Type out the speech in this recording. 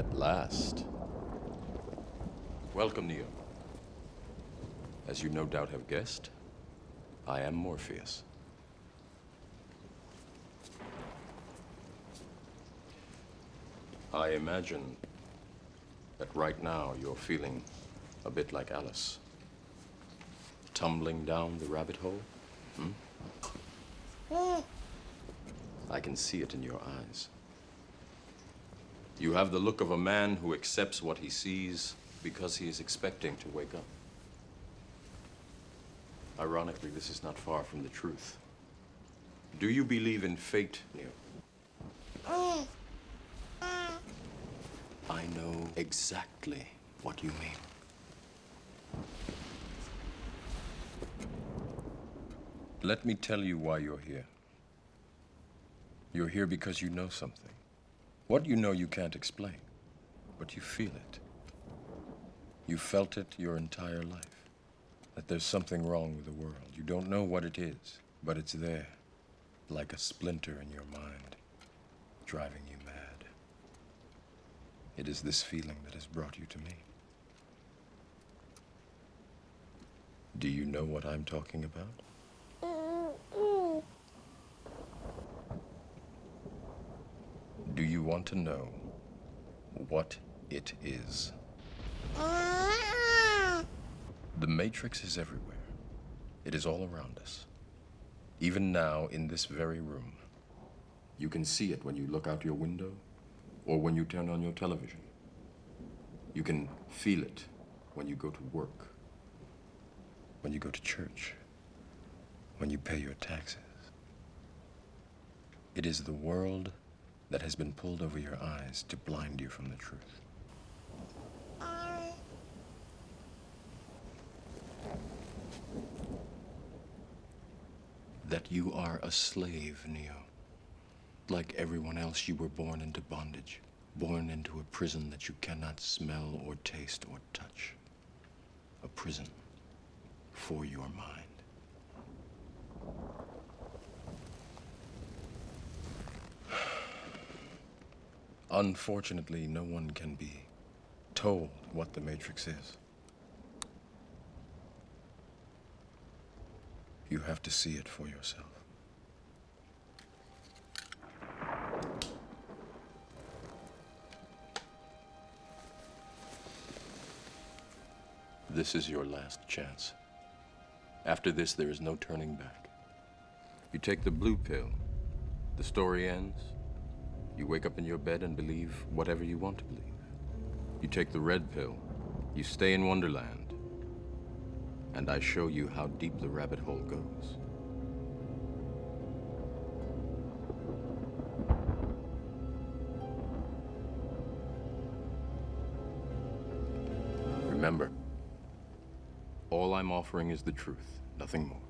At last. Welcome, Neo. As you no doubt have guessed, I am Morpheus. I imagine that right now you're feeling a bit like Alice. Tumbling down the rabbit hole? I can see it in your eyes. You have the look of a man who accepts what he sees because he is expecting to wake up. Ironically, this is not far from the truth. Do you believe in fate, Neo? I know exactly what you mean. Let me tell you why you're here. You're here because you know something. What you know you can't explain, but you feel it. You felt it your entire life, that there's something wrong with the world. You don't know what it is, but it's there, like a splinter in your mind, driving you mad. It is this feeling that has brought you to me. Do you know what I'm talking about? Do you want to know what it is? The Matrix is everywhere. It is all around us. Even now, in this very room. You can see it when you look out your window or when you turn on your television. You can feel it when you go to work, when you go to church, when you pay your taxes. It is the world that has been pulled over your eyes to blind you from the truth. That you are a slave, Neo. Like everyone else, you were born into bondage, born into a prison that you cannot smell or taste or touch. A prison for your mind. Unfortunately, no one can be told what the Matrix is. You have to see it for yourself. This is your last chance. After this, there is no turning back. You take the blue pill, the story ends. You wake up in your bed and believe whatever you want to believe. You take the red pill, you stay in Wonderland, and I show you how deep the rabbit hole goes. Remember, all I'm offering is the truth, nothing more.